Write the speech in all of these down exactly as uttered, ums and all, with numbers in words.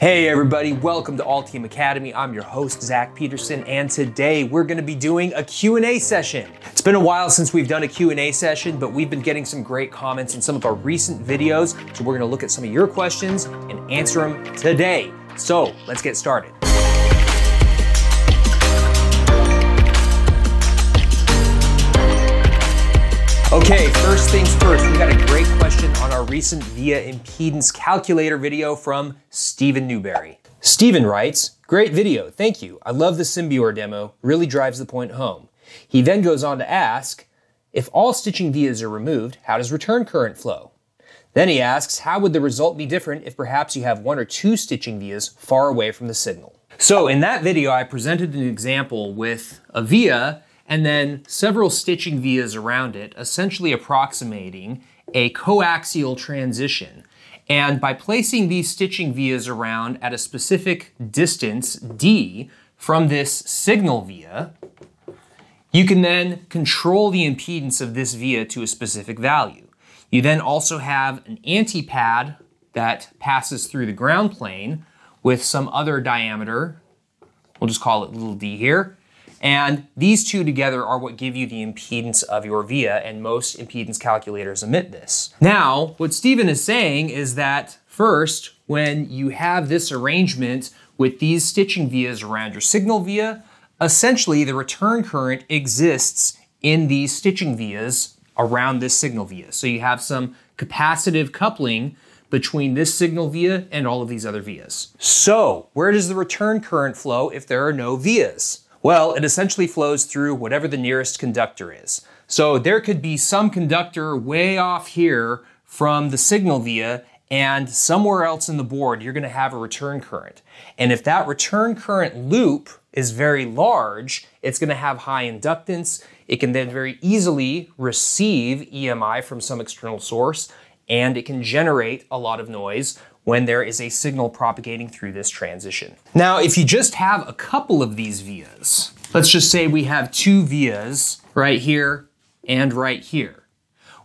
Hey everybody, welcome to Altium Academy. I'm your host, Zach Peterson, and today we're gonna be doing a Q and A session. It's been a while since we've done a Q and A session, but we've been getting some great comments in some of our recent videos, so we're gonna look at some of your questions and answer them today. So let's get started. Okay, first things first, we got a great question on our recent via impedance calculator video from Stephen Newberry. Stephen writes, "Great video, thank you. I love the Symbior demo, really drives the point home." He then goes on to ask, if all stitching vias are removed, how does return current flow? Then he asks, how would the result be different if perhaps you have one or two stitching vias far away from the signal? So in that video, I presented an example with a via and then several stitching vias around it, essentially approximating a coaxial transition. And by placing these stitching vias around at a specific distance, D, from this signal via, you can then control the impedance of this via to a specific value. You then also have an antipad that passes through the ground plane with some other diameter, we'll just call it little d here, and these two together are what give you the impedance of your via, and most impedance calculators omit this. Now, what Stephen is saying is that first, when you have this arrangement with these stitching vias around your signal via, essentially the return current exists in these stitching vias around this signal via. So you have some capacitive coupling between this signal via and all of these other vias. So where does the return current flow if there are no vias? Well, it essentially flows through whatever the nearest conductor is. So there could be some conductor way off here from the signal via, and somewhere else in the board, you're gonna have a return current. And if that return current loop is very large, it's gonna have high inductance. It can then very easily receive E M I from some external source, and it can generate a lot of noise when there is a signal propagating through this transition. Now, if you just have a couple of these vias, let's just say we have two vias right here and right here.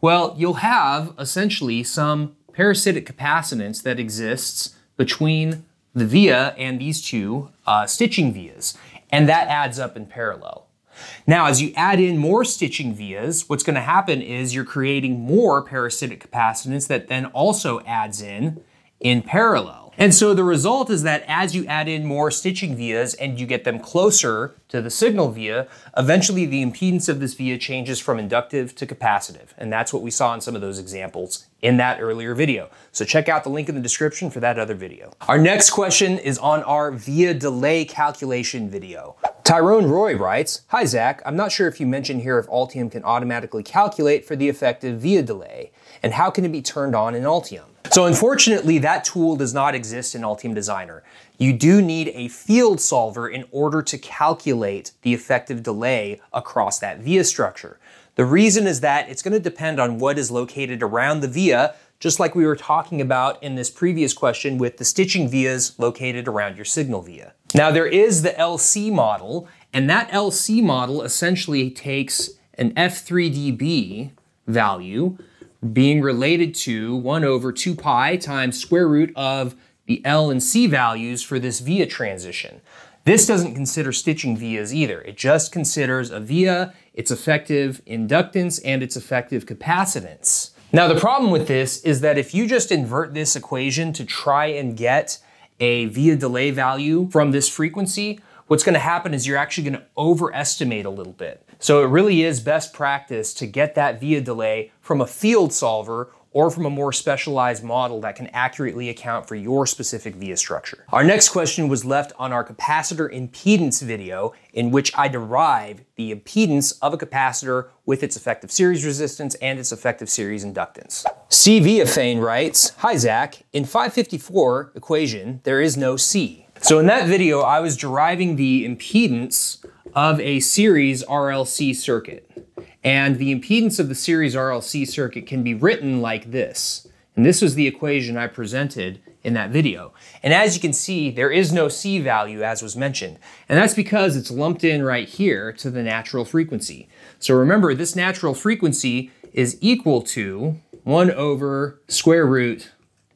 Well, you'll have essentially some parasitic capacitance that exists between the via and these two uh, stitching vias, and that adds up in parallel. Now, as you add in more stitching vias, what's gonna happen is you're creating more parasitic capacitance that then also adds in in parallel. And so the result is that as you add in more stitching vias and you get them closer to the signal via, eventually the impedance of this via changes from inductive to capacitive. And that's what we saw in some of those examples in that earlier video. So check out the link in the description for that other video. Our next question is on our via delay calculation video. Tyrone Roy writes, "Hi Zach, I'm not sure if you mentioned here if Altium can automatically calculate for the effective via delay, and how can it be turned on in Altium?" So unfortunately, that tool does not exist in Altium Designer. You do need a field solver in order to calculate the effective delay across that via structure. The reason is that it's gonna depend on what is located around the via, just like we were talking about in this previous question with the stitching vias located around your signal via. Now there is the L C model, and that L C model essentially takes an F three D B value being related to one over two pi times square root of the L and C values for this via transition. This doesn't consider stitching vias either. It just considers a via, its effective inductance, and its effective capacitance. Now the problem with this is that if you just invert this equation to try and get a via delay value from this frequency, what's gonna happen is you're actually gonna overestimate a little bit. So it really is best practice to get that via delay from a field solver or from a more specialized model that can accurately account for your specific via structure. Our next question was left on our capacitor impedance video, in which I derive the impedance of a capacitor with its effective series resistance and its effective series inductance. C. Viafane writes, "Hi Zach, in five fifty-four equation, there is no C." So in that video, I was deriving the impedance of a series R L C circuit. And the impedance of the series R L C circuit can be written like this. And this was the equation I presented in that video. And as you can see, there is no C value as was mentioned. And that's because it's lumped in right here to the natural frequency. So remember, this natural frequency is equal to one over square root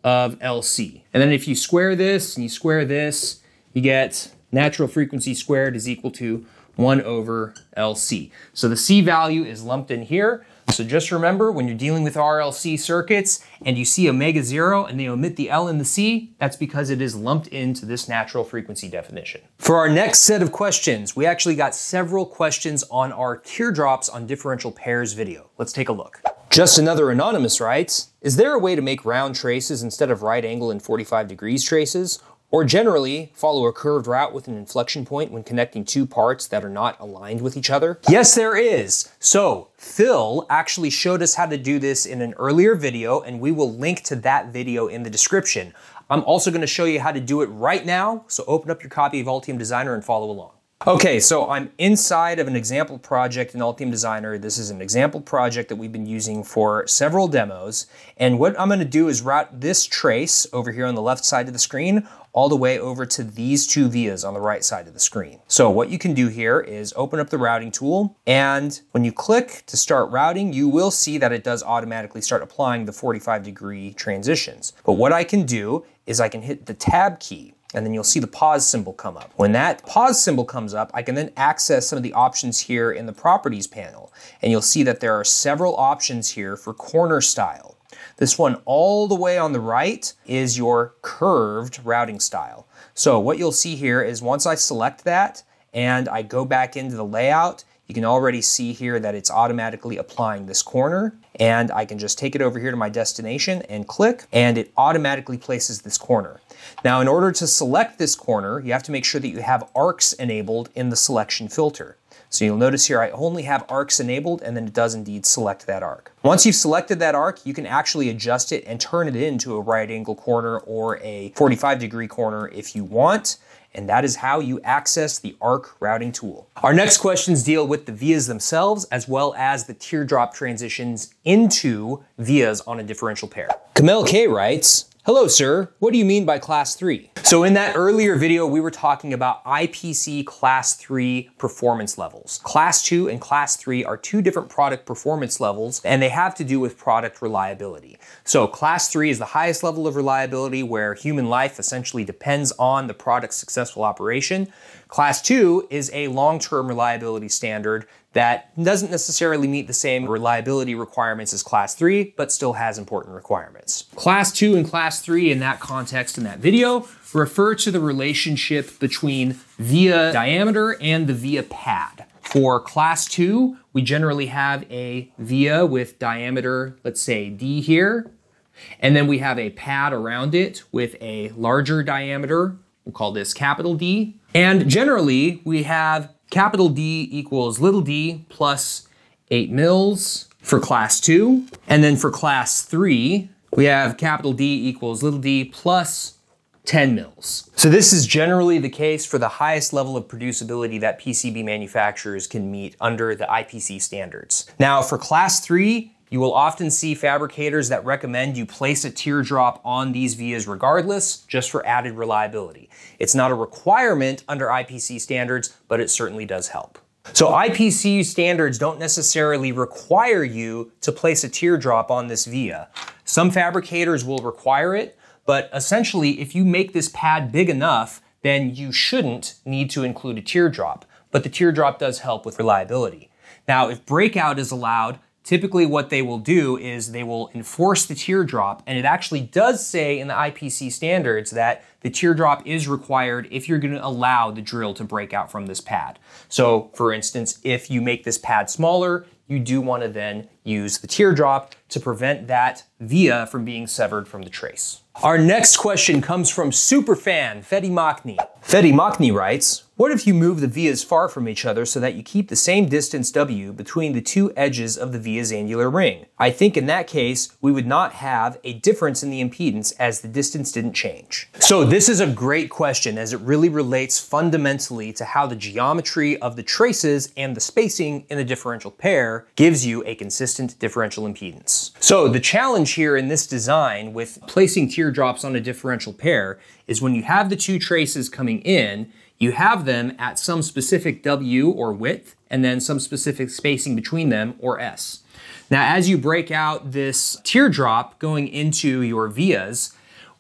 of L C. And then if you square this and you square this, you get natural frequency squared is equal to one over L C. So the C value is lumped in here. So just remember, when you're dealing with R L C circuits and you see omega zero and they omit the L and the C, that's because it is lumped into this natural frequency definition. For our next set of questions, we actually got several questions on our teardrops on differential pairs video. Let's take a look. Just Another Anonymous writes, is there a way to make round traces instead of right angle and forty-five degrees traces? Or generally, follow a curved route with an inflection point when connecting two parts that are not aligned with each other? Yes, there is. So Phil actually showed us how to do this in an earlier video, and we will link to that video in the description. I'm also gonna show you how to do it right now, so open up your copy of Altium Designer and follow along. Okay, so I'm inside of an example project in Altium Designer. This is an example project that we've been using for several demos. And what I'm gonna do is route this trace over here on the left side of the screen all the way over to these two vias on the right side of the screen. So what you can do here is open up the routing tool, and when you click to start routing, you will see that it does automatically start applying the forty-five degree transitions. But what I can do is I can hit the tab key, and then you'll see the pause symbol come up. When that pause symbol comes up, I can then access some of the options here in the properties panel. And you'll see that there are several options here for corner style. This one all the way on the right is your curved routing style. So what you'll see here is once I select that and I go back into the layout, you can already see here that it's automatically applying this corner, and I can just take it over here to my destination and click, and it automatically places this corner. Now, in order to select this corner, you have to make sure that you have arcs enabled in the selection filter. So you'll notice here I only have arcs enabled, and then it does indeed select that arc. Once you've selected that arc, you can actually adjust it and turn it into a right angle corner or a forty-five degree corner if you want. And that is how you access the arc routing tool. Our next questions deal with the vias themselves, as well as the teardrop transitions into vias on a differential pair. Kamel K writes, hello, sir. What do you mean by class three? So in that earlier video, we were talking about I P C class three performance levels. Class two and class three are two different product performance levels, and they have to do with product reliability. So class three is the highest level of reliability, where human life essentially depends on the product's successful operation. Class two is a long-term reliability standard that doesn't necessarily meet the same reliability requirements as class three, but still has important requirements. Class two and class three in that context in that video refer to the relationship between via diameter and the via pad. For class two, we generally have a via with diameter, let's say D here, and then we have a pad around it with a larger diameter. We'll call this capital D. And generally, we have capital D equals little d plus eight mils for class two. And then for class three, we have capital D equals little d plus ten mils. So this is generally the case for the highest level of producibility that P C B manufacturers can meet under the I P C standards. Now for class three, you will often see fabricators that recommend you place a teardrop on these vias regardless, just for added reliability. It's not a requirement under I P C standards, but it certainly does help. So I P C standards don't necessarily require you to place a teardrop on this via. Some fabricators will require it, but essentially if you make this pad big enough, then you shouldn't need to include a teardrop, but the teardrop does help with reliability. Now, if breakout is allowed, typically what they will do is they will enforce the teardrop, and it actually does say in the I P C standards that the teardrop is required if you're gonna allow the drill to break out from this pad. So for instance, if you make this pad smaller, you do wanna then use the teardrop to prevent that via from being severed from the trace. Our next question comes from superfan Fetty Makhni. Fetty Makhni writes, what if you move the vias far from each other so that you keep the same distance W between the two edges of the via's annular ring? I think in that case, we would not have a difference in the impedance as the distance didn't change. So this is a great question, as it really relates fundamentally to how the geometry of the traces and the spacing in the differential pair gives you a consistent differential impedance. So the challenge here in this design with placing teardrops on a differential pair is when you have the two traces coming in, you have them at some specific W or width, and then some specific spacing between them, or S. Now, as you break out this teardrop going into your vias,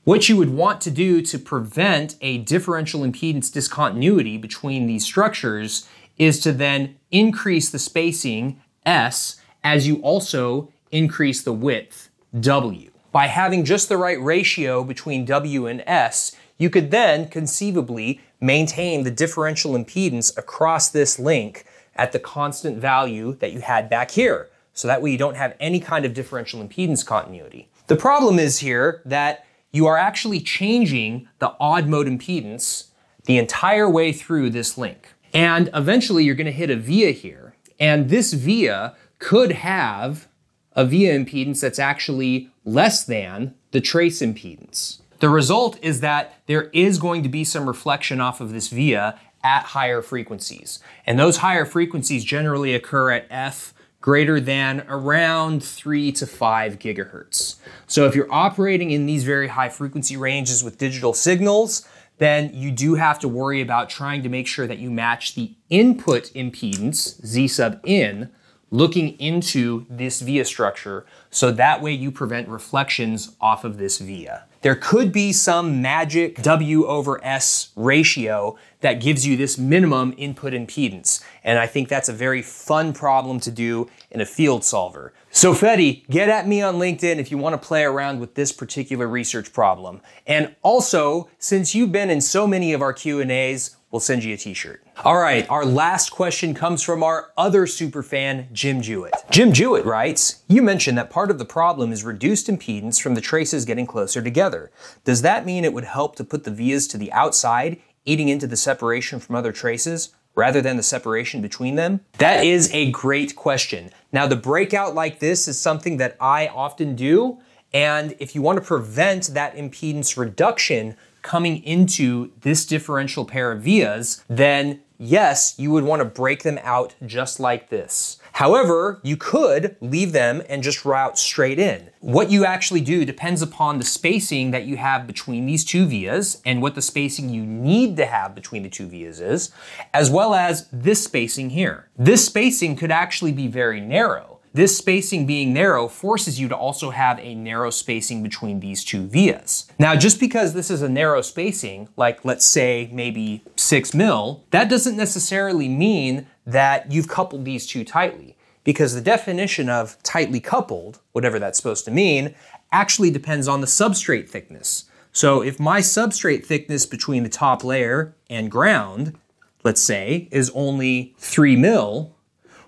What you would want to do to prevent a differential impedance discontinuity between these structures is to then increase the spacing, S, as you also increase the width, W. By having just the right ratio between W and S, you could then conceivably maintain the differential impedance across this link at the constant value that you had back here. So that way you don't have any kind of differential impedance continuity. The problem is here that you are actually changing the odd mode impedance the entire way through this link. And eventually you're gonna hit a via here. And this via could have a via impedance that's actually less than the trace impedance. The result is that there is going to be some reflection off of this via at higher frequencies. And those higher frequencies generally occur at F greater than around three to five gigahertz. So if you're operating in these very high frequency ranges with digital signals, then you do have to worry about trying to make sure that you match the input impedance, Z sub in, looking into this via structure, so that way you prevent reflections off of this via. There could be some magic W over S ratio that gives you this minimum input impedance. And I think that's a very fun problem to do in a field solver. So Fetty, get at me on LinkedIn if you want to play around with this particular research problem. And also, since you've been in so many of our Q and A's, we'll send you a t-shirt. All right, our last question comes from our other super fan, Jim Jewett. Jim Jewett writes, you mentioned that part of the problem is reduced impedance from the traces getting closer together. Does that mean it would help to put the vias to the outside, eating into the separation from other traces, rather than the separation between them? That is a great question. Now, the breakout like this is something that I often do, and if you want to prevent that impedance reduction coming into this differential pair of vias, then yes, you would want to break them out just like this. However, you could leave them and just route straight in. What you actually do depends upon the spacing that you have between these two vias and what the spacing you need to have between the two vias is, as well as this spacing here. This spacing could actually be very narrow. This spacing being narrow forces you to also have a narrow spacing between these two vias. Now, just because this is a narrow spacing, like let's say maybe six mil, that doesn't necessarily mean that you've coupled these two tightly, because the definition of tightly coupled, whatever that's supposed to mean, actually depends on the substrate thickness. So if my substrate thickness between the top layer and ground, let's say, is only three mil,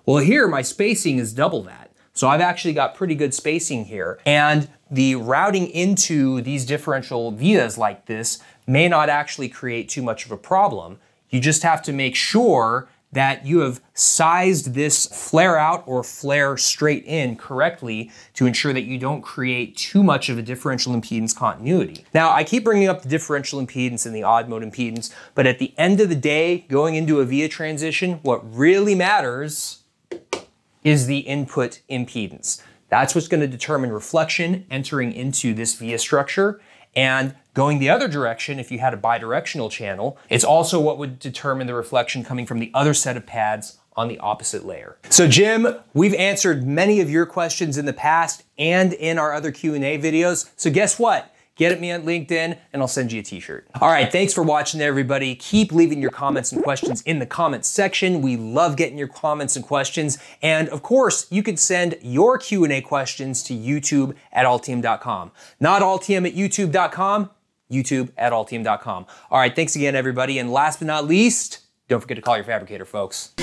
well, here my spacing is double that. So I've actually got pretty good spacing here. And the routing into these differential vias like this may not actually create too much of a problem. You just have to make sure that you have sized this flare out or flare straight in correctly to ensure that you don't create too much of a differential impedance continuity. Now, I keep bringing up the differential impedance and the odd mode impedance, but at the end of the day, going into a via transition, what really matters is the input impedance. That's what's going to determine reflection entering into this via structure, and going the other direction, if you had a bidirectional channel, it's also what would determine the reflection coming from the other set of pads on the opposite layer. So Jim, we've answered many of your questions in the past and in our other Q and A videos. So guess what? Get at me on LinkedIn and I'll send you a t-shirt. All right, thanks for watching everybody. Keep leaving your comments and questions in the comments section. We love getting your comments and questions. And of course, you can send your Q and A questions to YouTube at altium dot com. Not altium at youtube dot com, YouTube at altium dot com. All right, thanks again everybody. And last but not least, don't forget to call your fabricator, folks.